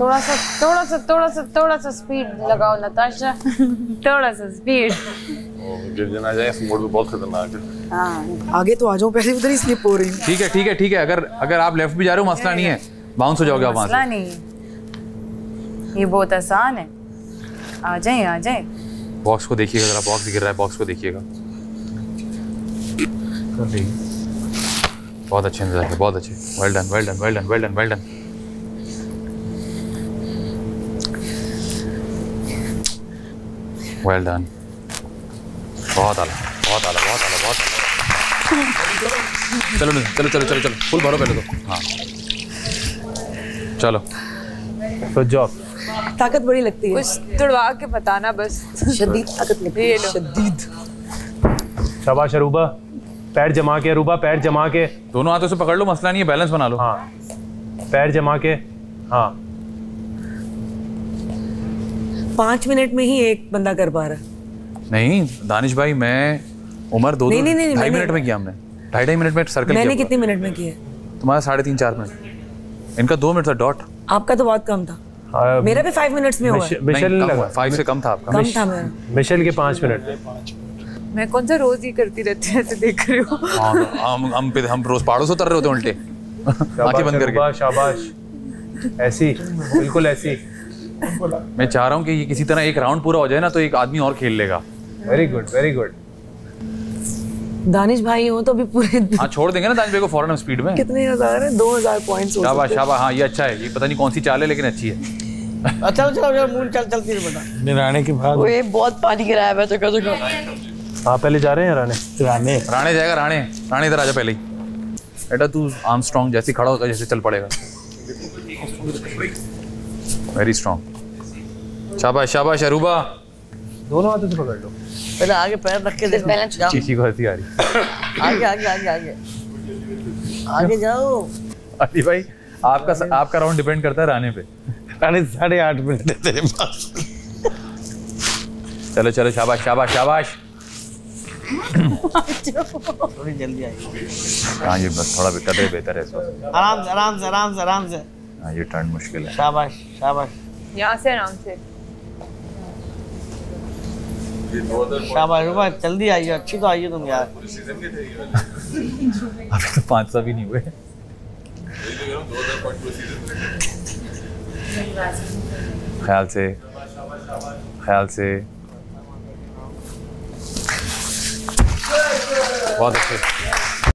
थोड़ा सा स्पीड लगाओ नताशा, थोड़ा सा स्पीड। गिर जाना जाए, मोड़ भी बहुत खतरनाक है। हाँ आगे तो आ जाओ, पहले उधर ही स्लिप हो रही है। ठीक है ठीक है ठीक है, अगर आप लेफ्ट भी जा रहे हो मसला नहीं है, बाउंस हो जाओगे आप वहाँ से। मसला नहीं, ये बहुत आसान है, आ जाए आ जाए। बॉक्स को देखिएगा जरा, बॉक्स गिर रहा है, बॉक्स को देखिएगा। बहुत अच्छे इंतजार है, बहुत अच्छे, well done well done well done well done well done. Well done. बहुत आला, बहुत आला, बहुत आला, बहुत आला। चलो चलो चलो चलो चलो, फुल भरो पहले तो। हाँ चलो, गुड जॉब। ताकत बड़ी लगती है, कुछ तुड़वा के बताना बस। शदीद ताकत लगती है, शदीद। शाबाश अरूबा, पैर जमा के अरूबा, पैर जमा के। दोनों हाथों से पकड़ लो, मसला नहीं है, बैलेंस बना लो। हाँ पैर जमा के, हाँ 5 मिनट में ही एक बंदा कर पा रहा है। नहीं दानिश भाई, मैं उमर दो ढाई मिनट में किया हमने, ढाई मिनट में सर्कल मैंने किया। कितने मिनट में किया? तुम्हारा 3.5-4 मिनट, इनका 2 मिनट था डॉट। आपका तो बहुत कम था। मेरा भी 5 मिनट में हुआ। मिशेल 5 से कम था आपका, कम था मेरा। मिशेल के 5 मिनट। मैं कौन सा रोज ही करती रहती है, ऐसे देख रहे हो? हम रोज पहाड़ों से उतर रहे होते उल्टे, आंखें बंद करके। शाबाश, ऐसी बिल्कुल ऐसी। मैं चाह रहा हूँ कि ये किसी तरह एक राउंड पूरा हो जाए ना, तो एक आदमी और खेल लेगा। Very good very good. Danish भाई हो तो अभी पूरे हाँ छोड़ देंगे ना दानिश भाई को फौरन हम स्पीड में। कितने हजार है? 2000 पॉइंट्स। शाबाश शाबाश, हाँ ये अच्छा है, ये पता नहीं कौन सी चाल है लेकिन अच्छी है। अच्छा चल राणे के बाद बहुत पानी गिराया है। हाँ पहले जा रहे हैं राणे, राणे राणे जाएगा, राणे राणे इधर आ जा पहले ही। बेटा तू आर्मस्ट्रांग जैसे खड़ा होगा जैसे चल पड़ेगा। वेरी स्ट्रॉन्ग, शाबाश शाबाश अरूबा। दोनों हाथों से पकड़ लो, पहले आगे पैर रख के देखो। चीची को हंसी आ रही। आगे आगे आगे आगे आगे जाओ। अली भाई आपका राउंड डिपेंड करता है राणे पे। राणे 8.5 मिनट है तेरे पास। चलो चलो, शाबाश शाबाश शाबाश। थोड़ी जल्दी आई। हाँ ये बस थोड़ा बेहतर है, आराम से आराम से आराम से आराम से। ये टर्न मुश्किल है। शाबाश शाबाश, यहाँ से आराम से। शाबाश अरूबा, जल्दी आइए, अच्छी तो आइए तुम यार। अभी तो 500 भी नहीं हुए। ख्याल से ख्याल से, बहुत अच्छे।